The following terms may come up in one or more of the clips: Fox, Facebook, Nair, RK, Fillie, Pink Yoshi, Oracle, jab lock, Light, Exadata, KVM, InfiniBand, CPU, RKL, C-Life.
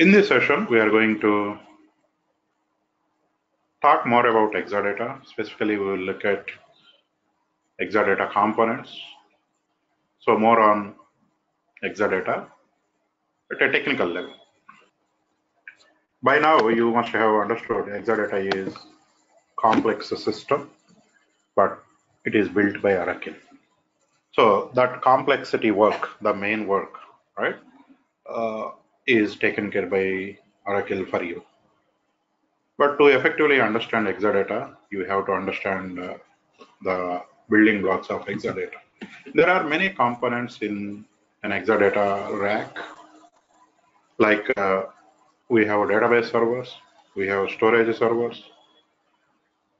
In this session, we are going to talk more about Exadata. Specifically, we will look at Exadata components. So more on Exadata at a technical level. By now, you must have understood Exadata is a complex system, but it is built by Oracle. So that complexity work, the main work, right, is taken care by Oracle for you. But to effectively understand Exadata, you have to understand the building blocks of Exadata. There are many components in an Exadata rack. Like we have database servers, we have storage servers,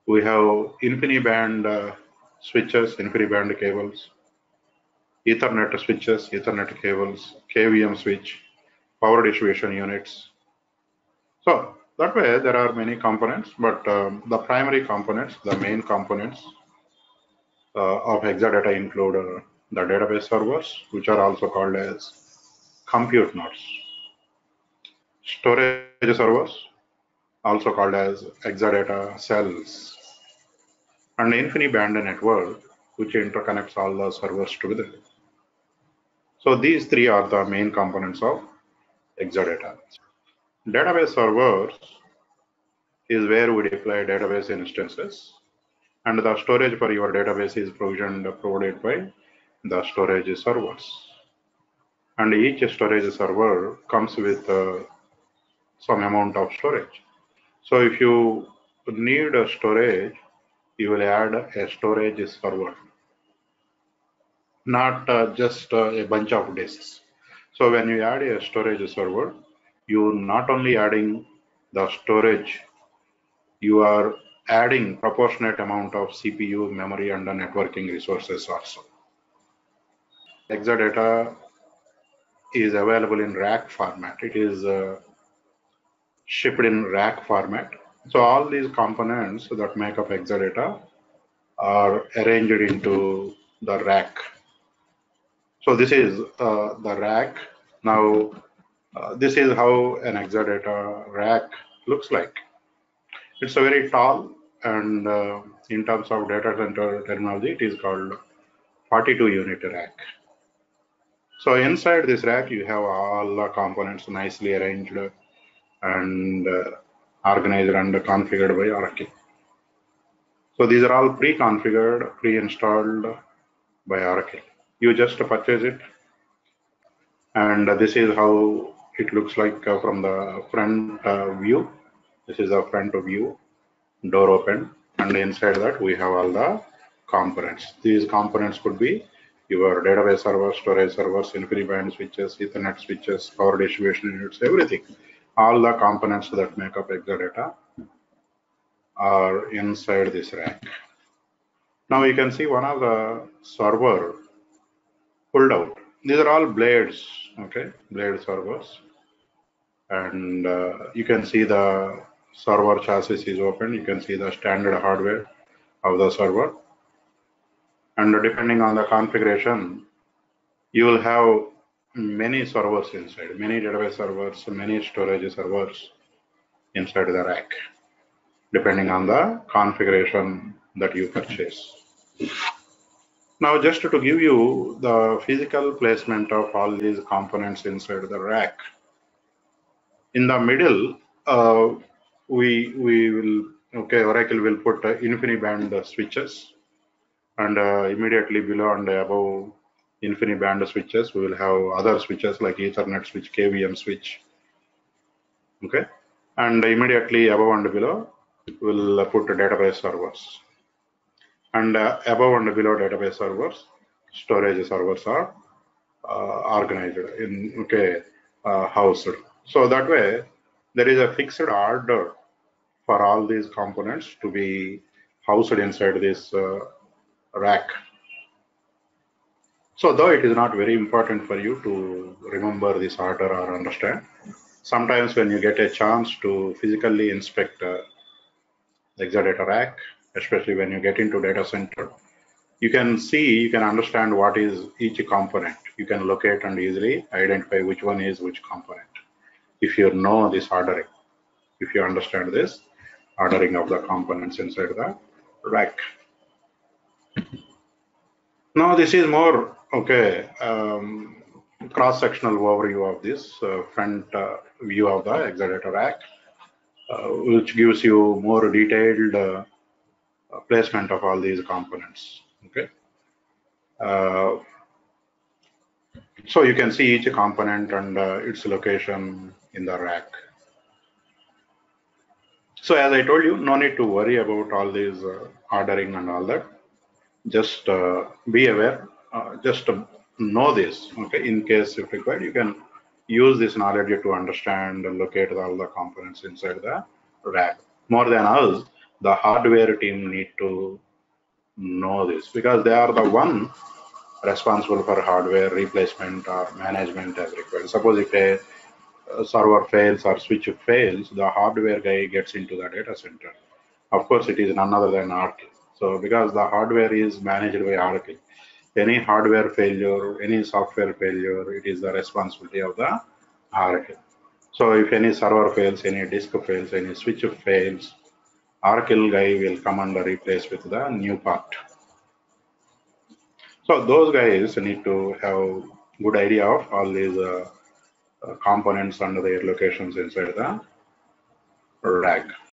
we have InfiniBand switches, InfiniBand cables, Ethernet switches, Ethernet cables, KVM switch, power distribution units. So that way there are many components, but the primary components, the main components of Exadata include the database servers, which are also called as compute nodes, storage servers, also called as Exadata cells, and InfiniBand network, which interconnects all the servers together. So these three are the main components of Exadata. Database servers is where we deploy database instances, and the storage for your database is provided by the storage servers. And each storage server comes with some amount of storage. So if you need a storage, you will add a storage server, not just a bunch of disks. So when you add a storage server, you're not only adding the storage, you are adding proportionate amount of CPU, memory, and networking resources also. Exadata is available in rack format. It is shipped in rack format. So all these components that make up Exadata are arranged into the rack. So this is the rack. Now, this is how an Exadata rack looks like. It's a very tall, and in terms of data center terminology, it is called 42-unit rack. So inside this rack, you have all the components nicely arranged and organized and configured by Oracle. So these are all pre-configured, pre-installed by Oracle. You just purchase it, and this is how it looks like from the front view. This is the front view, door open, and inside that we have all the components. These components could be your database servers, storage servers, InfiniBand switches, Ethernet switches, power distribution units, everything. All the components that make up Exadata are inside this rack. Now you can see one of the server pulled out. These are all blades, okay, blade servers. And you can see the server chassis is open. You can see the standard hardware of the server. And depending on the configuration, you will have many servers inside, many database servers, many storage servers inside the rack, depending on the configuration that you purchase. Now, just to give you the physical placement of all these components inside the rack, in the middle, Oracle will put InfiniBand switches, and immediately below and above InfiniBand switches, we will have other switches like Ethernet switch, KVM switch, okay? And immediately above and below, we'll put database servers. And above and below database servers, storage servers are organized in, okay, housed. So that way, there is a fixed order for all these components to be housed inside this rack. So though it is not very important for you to remember this order or understand, sometimes when you get a chance to physically inspect the Exadata rack, especially when you get into data center, you can see, you can understand what is each component. You can locate and easily identify which one is which component. if you know this ordering, if you understand this ordering of the components inside the rack. Now this is more cross-sectional overview of this front view of the Exadata rack, which gives you more detailed placement of all these components. Okay, so you can see each component and its location in the rack. So as I told you, no need to worry about all these ordering and all that. Just be aware, just know this. Okay, in case if required, you can use this knowledge to understand and locate all the components inside the rack. More than us, the hardware team need to know this, because they are the one responsible for hardware replacement or management as required. Suppose if a server fails or switch fails, the hardware guy gets into the data center. Of course, it is none other than RK. So because the hardware is managed by RK, any hardware failure, any software failure, it is the responsibility of the RK. So if any server fails, any disk fails, any switch fails, RKL guy will come and replace with the new part. So those guys need to have good idea of all these components under their locations inside the rack.